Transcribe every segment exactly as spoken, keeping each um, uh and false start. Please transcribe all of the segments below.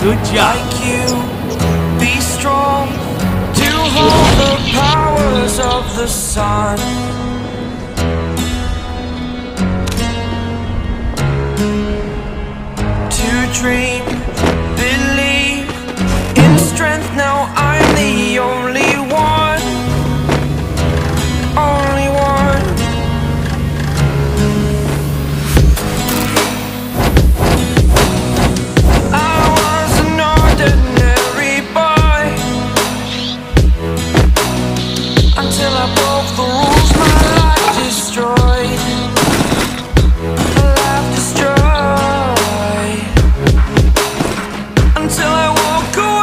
Good job. Like you, be strong to hold the powers of the sun. To dream, believe in strength. Now I'm the only one, only one. I was an ordinary boy until I broke the rules. My life destroyed. My life destroyed until I woke up.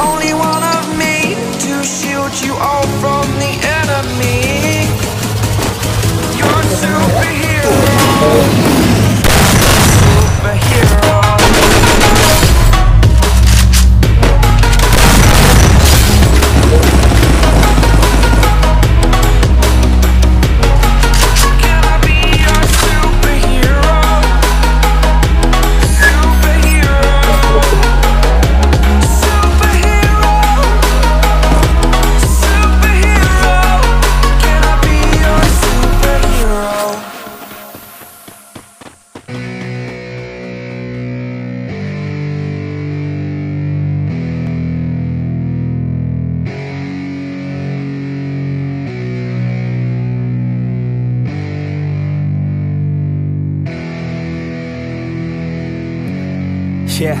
Only one of me to shield you all from the enemy. You're a superhero. Yeah,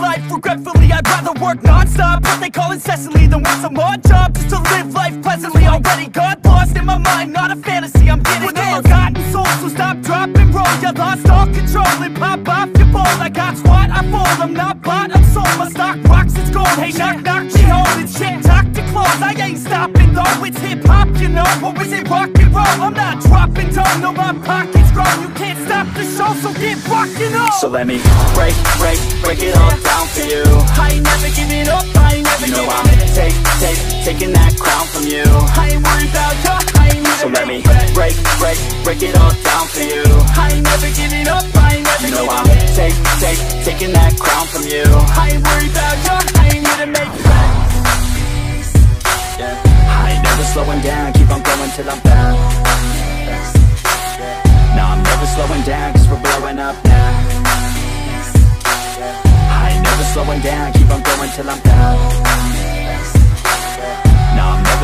life regretfully. I'd rather work non-stop, what they call incessantly, then want some odd job just to live life pleasantly. Already got lost in my mind, not a fantasy, I'm getting with a forgotten soul, so stop, drop, and roll. You lost all control and pop off your ball. I got squat, I fall, I'm not bought, I'm sold. My stock rocks, it's gold, hey, knock, knock, she holding shit, talk to close. I ain't stopping though, it's hip-hop, you know, or is it rock and roll? I'm not dropping down, no, my pocket's grown. You can't stop the show, so get rockin' on. So let me break, break, break it all down for you. I ain't never giving up, I ain't never, you know, I'm it. Take, take, taking that crown from you. I ain't worried about ya, I ain't never. So let me break, break, break, break it all down for you. I ain't never giving up, I ain't never, you know, I'm it. Take, take, taking that crown from you. I ain't worried about ya, I ain't here to make friends, yeah. I ain't never slowing down, keep on going till I'm down. Nah, I'm never slowing down, cause we're blowing up now. Slowing down, keep on going till I'm down. Nah, I'm never